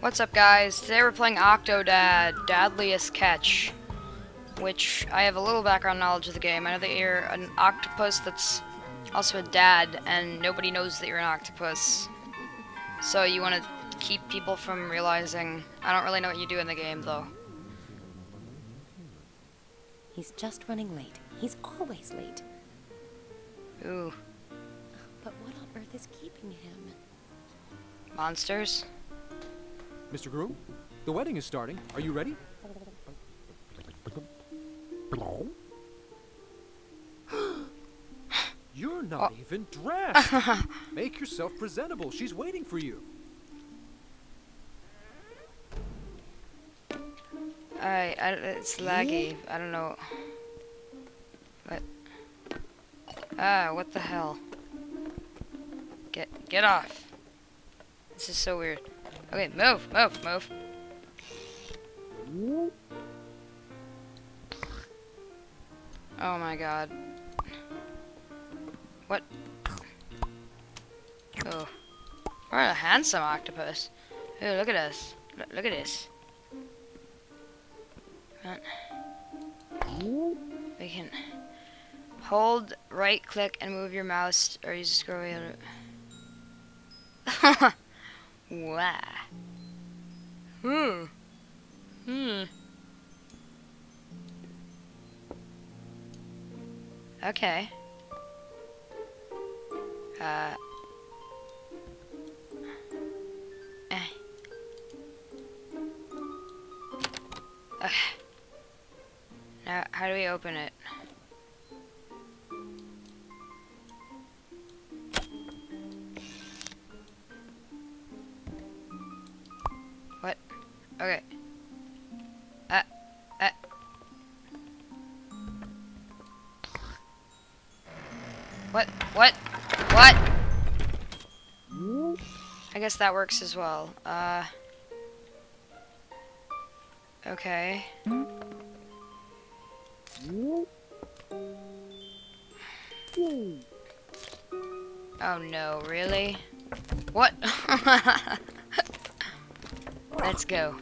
What's up, guys? Today we're playing Octodad: Dadliest Catch, which I have a little background knowledge of the game. I know that you're an octopus that's also a dad, and nobody knows that you're an octopus. So you want to keep people from realizing. I don't really know what you do in the game, though. He's just running late. He's always late. Ooh. But what on earth is keeping him? Monsters? Mr. Groom, the wedding is starting. Are you ready? You're not even dressed. Make yourself presentable. She's waiting for you. It's laggy. I don't know. What? What the hell? Get off. This is so weird. Okay, move. Oh my god. What? Oh. We're a handsome octopus. Ooh, look at us. Look at this. We can hold right click and move your mouse or you just scroll wheel. Wow. Okay. Now, how do we open it? What? Okay. What? I guess that works as well. Okay. Oh no, really? What? Let's go.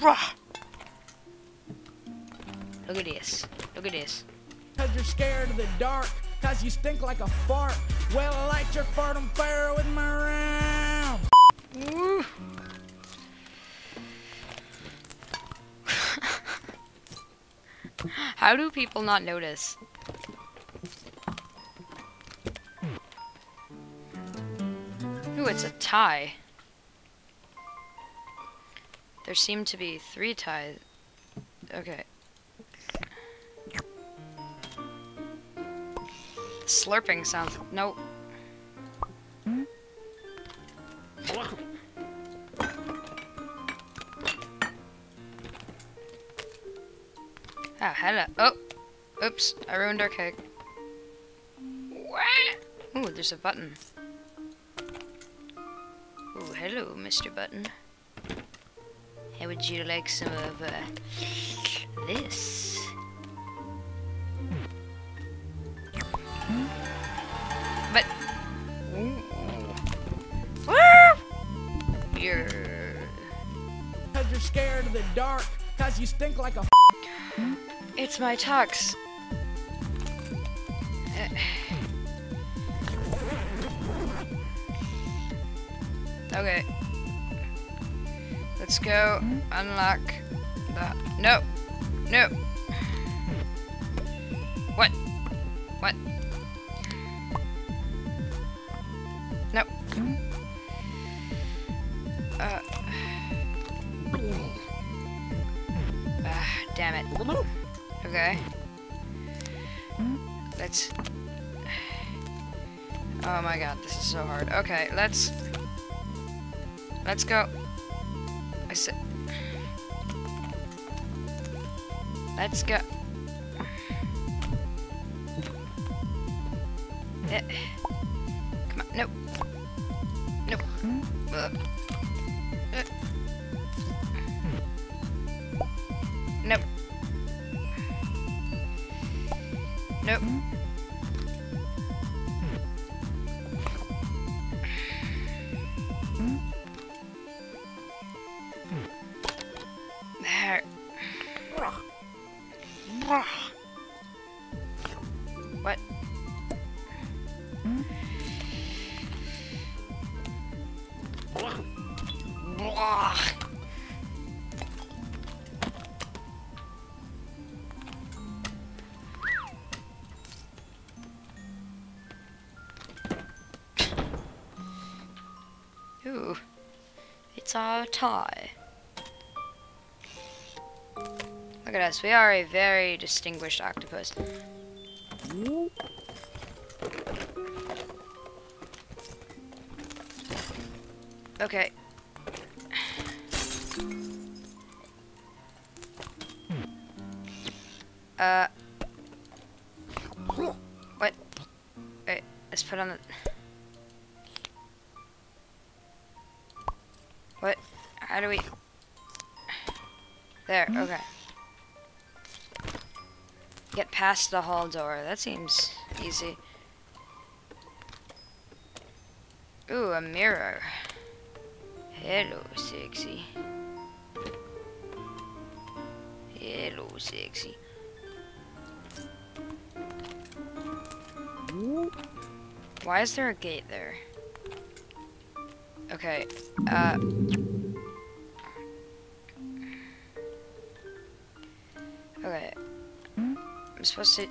Look at this. Look at this. 'Cause you're scared of the dark. 'Cause you stink like a fart. Well, I light your fart on fire with my round. Woo. How do people not notice? Ooh, it's a tie. There seem to be three ties. Okay. Slurping sounds. Nope. Oh, hello. Oh! Oops, I ruined our cake. What? Ooh, there's a button. Ooh, hello, Mr. Button. Hey, would you like some of this? But you're scared of the dark, 'cause you stink like a. It's my tux. Okay. Let's go unlock that. No! No! What? What? No. Damn it. Okay. Let's... Oh my god, this is so hard. Okay, let's go. Let's go. Come on. No. No. No. No. There. What? Ooh, it's our tie. Look at us, we are a very distinguished octopus. Okay. What? Wait, let's put on the... What? How do we... There, okay. Get past the hall door. That seems easy. Ooh, a mirror. Hello, sexy. Hello, sexy. Why is there a gate there? Okay, okay. I'm supposed to...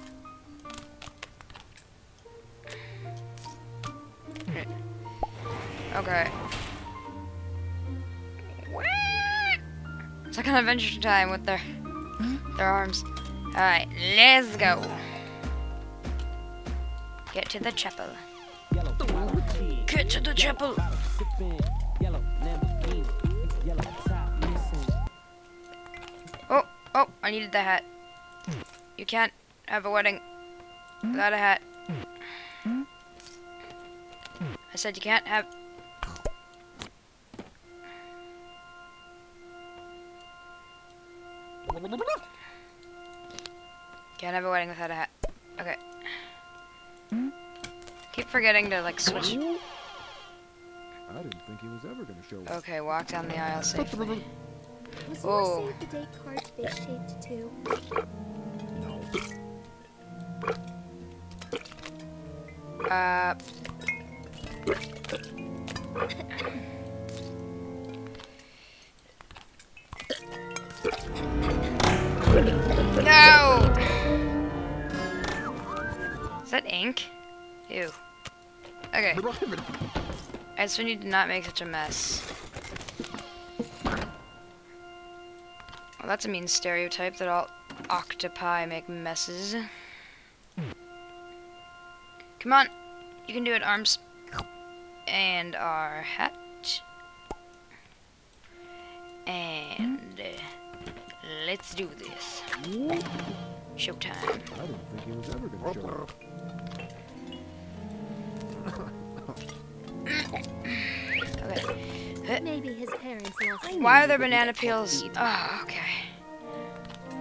Okay. What? It's like an adventure time with their arms. Alright, let's go. Get to the chapel. Get to the chapel! Oh, oh, I needed the hat. You can't have a wedding without a hat. I said you can't have... Can't have a wedding without a hat. Okay. Keep forgetting to, like, switch. I didn't think he was ever gonna show up. Okay, walk down the aisle safely. Oh. No! Is that ink? Ew. Okay. I just need to not make such a mess. Well, that's a mean stereotype that all octopi make messes. Come on, you can do it, arms. And our hat. And let's do this. Showtime. I didn't think he was ever gonna show up. Okay. Maybe his parents lost. Why are there banana peels? Oh, okay.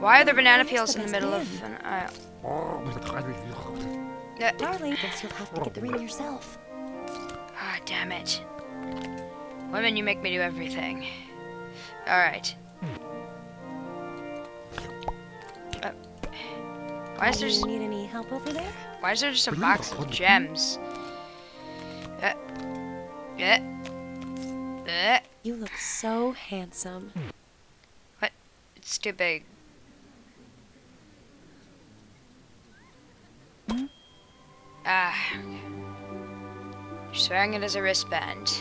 Why are there banana peels in the middle of an aisle? Darling, guess you'll have to get the ring yourself. Ah, damn it. Women, you make me do everything. Alright. Why is there just... need any help over there? Why is there just a box of gems? You look so handsome. What? It's too big. Ah. You're swearing it as a wristband.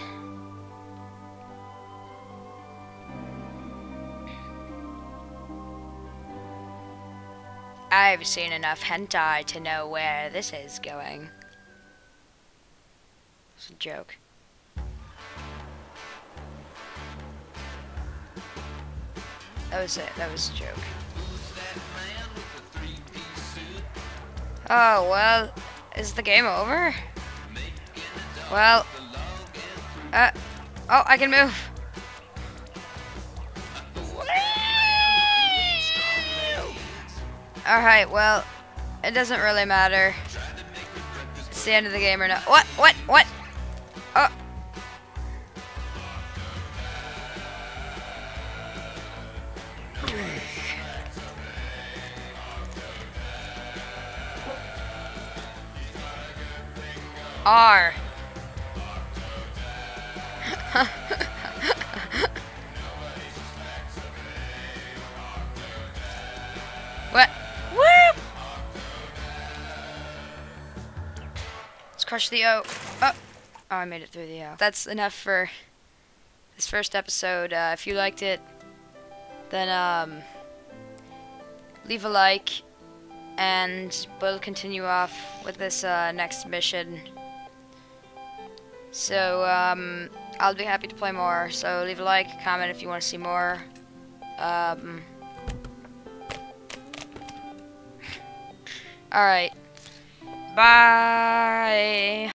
I've seen enough hentai to know where this is going. It's a joke. That was it. That was a joke. Oh, well, is the game over? Well, oh, I can move. Alright, well, it doesn't really matter. It's the end of the game or not. What? Oh. R. What? Woo! Let's crush the O. Oh. Oh, I made it through the O. That's enough for this first episode. If you liked it, then leave a like, and we'll continue off with this next mission. So I'll be happy to play more. So leave a like, comment if you want to see more. All right. Bye.